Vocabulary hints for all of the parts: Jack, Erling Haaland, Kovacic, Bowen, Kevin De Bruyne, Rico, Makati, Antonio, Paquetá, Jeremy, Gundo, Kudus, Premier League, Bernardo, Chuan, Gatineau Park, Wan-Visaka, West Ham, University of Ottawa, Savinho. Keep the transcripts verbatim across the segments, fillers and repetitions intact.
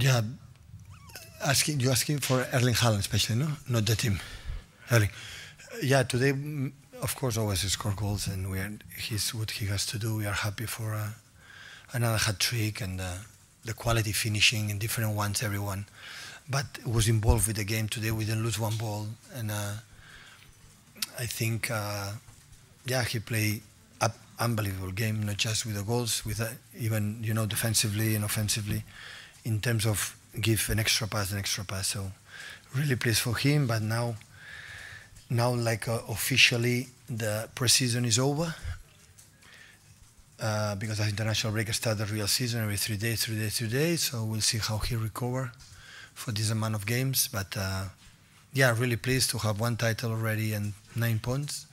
Yeah, asking you asking for Erling Haaland especially, no, not the team. Erling, yeah, today of course always he scored goals and we are, he's what he has to do. We are happy for uh, another hat trick and uh, the quality finishing and different ones, everyone. But was involved with the game today. We didn't lose one ball, and uh, I think uh, yeah, he played an unbelievable game, not just with the goals, with uh, even you know defensively and offensively. In terms of give an extra pass, an extra pass. So really pleased for him. But now, now like uh, officially the pre-season is over uh, because the international break starts the real season every three days, three days, three days. So we'll see how he recovers for this amount of games. But uh, yeah, really pleased to have one title already and nine points.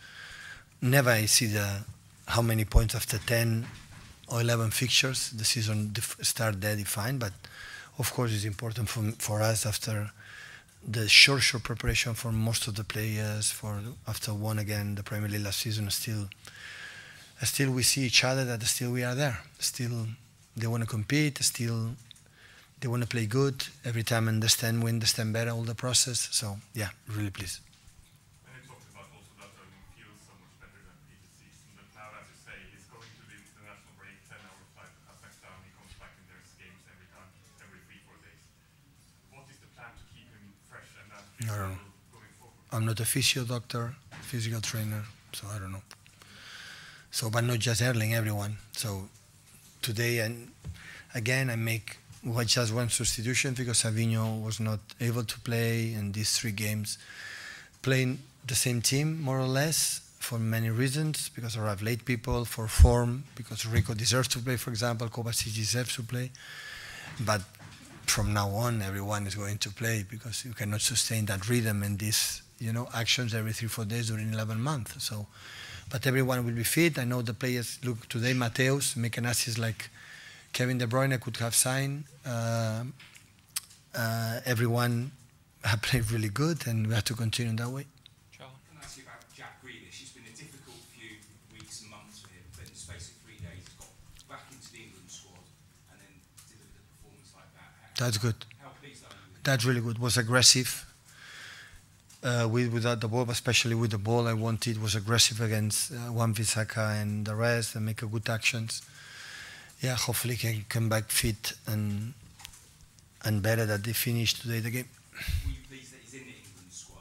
Never I see the how many points after ten or eleven fixtures. The season start there defined, but of course it's important for, for us after the short, short preparation for most of the players, for after one again, the Premier League last season, still still we see each other that still we are there. Still they want to compete, still they want to play good. Every time understand, we understand better all the process. So yeah, really pleased. No, I'm not a physio doctor, physical trainer, so I don't know. So, but not just Erling, everyone. So today, and again, I make just one substitution because Savinho was not able to play in these three games, playing the same team more or less for many reasons, because I arrived late people, for form, because Rico deserves to play, for example, Kovacic deserves to play, but from now on, everyone is going to play because you cannot sustain that rhythm and these, you know, actions every three, four days during eleven months. So, but everyone will be fit. I know the players. Look, today Mateus make an assist like Kevin De Bruyne could have signed. Uh, uh, everyone have played really good, and we have to continue in that way. Charles, can I ask you about Jack? It's been a difficult few weeks and months for him, but in the space of three days, he's got back into the England squad and then delivered a performance like that. That's good. That's really good. Was aggressive. Uh, with without the ball, especially with the ball, I wanted was aggressive against uh, Wan-Visaka and the rest, and make a good actions. Yeah, hopefully can come back fit and and better that they finish today the game. Were you pleased that he's in the England squad?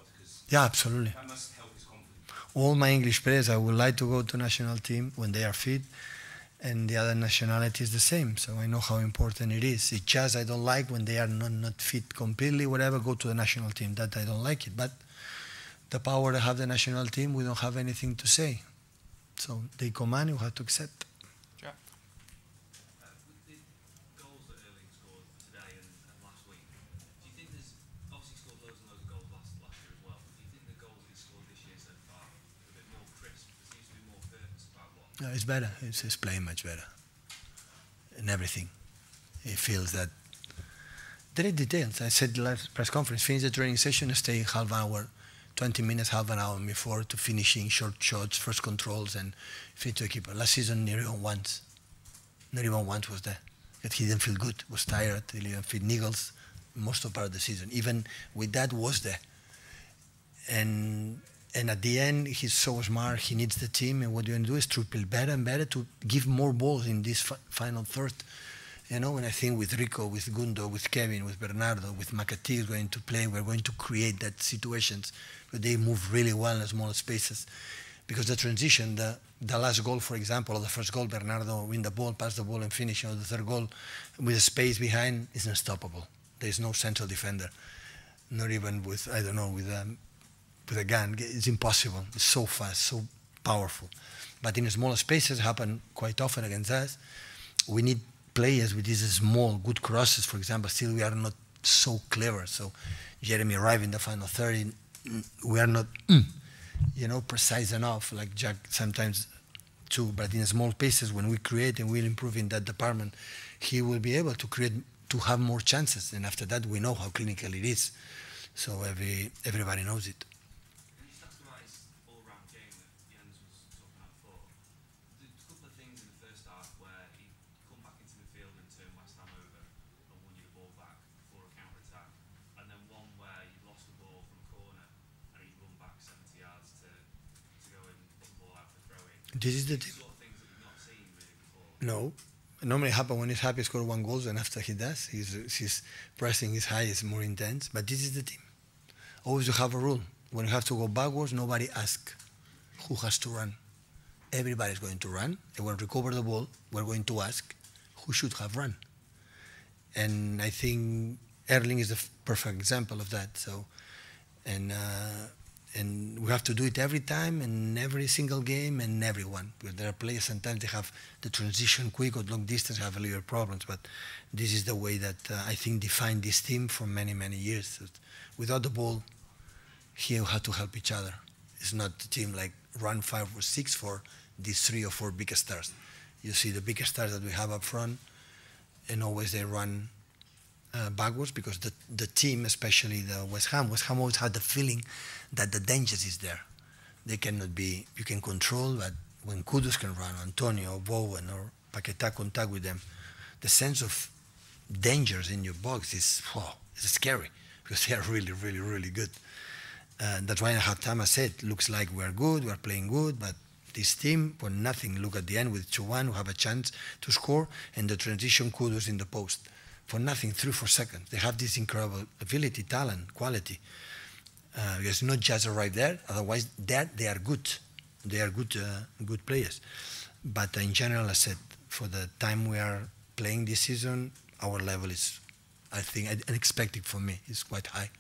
Yeah, absolutely. That must help his confidence. All my English players, I would like to go to national team when they are fit. And the other nationality is the same, so I know how important it is. It's just I don't like when they are not, not fit completely, whatever, go to the national team. That I don't like it. But the power to have the national team, we don't have anything to say. So they command, you have to accept. Jack. Uh, with the goals that Erling scored today and, and last week, do you think there's, obviously scored loads and loads of goals last, last year as well, do you think the goals he's scored this year so far are a bit more crisp? There seems to be more fairness about what? No, it's better. It's, it's playing much better. In everything, he feels that. There are details. I said last press conference. Finish the training session. Stay half an hour, twenty minutes, half an hour before to finishing short shots, first controls, and fit to a keeper. Last season, not even once, not even once was there. That he didn't feel good, was tired, he didn't feel niggles most of part of the season. Even with that, was there. And. And at the end, he's so smart, he needs the team, and what you want to do is to build better and better to give more balls in this fi final third. You know, and I think with Rico, with Gundo, with Kevin, with Bernardo, with Makati is going to play, we're going to create that situations where they move really well in small spaces. Because the transition, the, the last goal, for example, or the first goal, Bernardo win the ball, pass the ball and finish, or the third goal with a space behind is unstoppable. There's no central defender, not even with, I don't know, with... Um, with a gun, it's impossible. It's so fast, so powerful. But in smaller spaces, happen quite often against us. We need players with these small, good crosses, for example. Still, we are not so clever. So Jeremy arrived in the final thirty. We are not, you know, precise enough, like Jack sometimes too. But in small spaces, when we create and we'll improve in that department, he will be able to create, to have more chances. And after that, we know how clinical it is. So every, everybody knows it. Where he come back into the field and turn West Ham over and won you the ball back. This is the team. No. Normally happen when he's happy, score one goal, and after he does, his, his pressing is high, it's more intense. But this is the team. Always you have a rule. When you have to go backwards, nobody asks who has to run. Everybody's going to run. They will recover the ball. We're going to ask who should have run. And I think Erling is the perfect example of that. So, and uh, and we have to do it every time and every single game and everyone. Because there are players sometimes they have the transition quick or long distance, have a little problems. But this is the way that uh, I think defined this team for many many years. Without the ball, here we have to help each other. It's not a team like run five or six for these three or four big stars. You see the big stars that we have up front, and always they run uh, backwards because the the team, especially the West Ham, West Ham always had the feeling that the danger is there. They cannot be, you can control, but when Kudus can run, Antonio, Bowen, or Paquetá contact with them, the sense of dangers in your box is, wow, it's scary because they are really, really, really good. Uh, that's why in halftime I said, looks like we're good, we're playing good, but this team, for nothing, look at the end with Chuan, who have a chance to score, and the transition Kudus in the post. For nothing, three, four seconds. They have this incredible ability, talent, quality. Uh, because not just arrive there, otherwise that they are good. They are good, uh, good players. But in general, I said, for the time we are playing this season, our level is, I think, unexpected for me. It's quite high.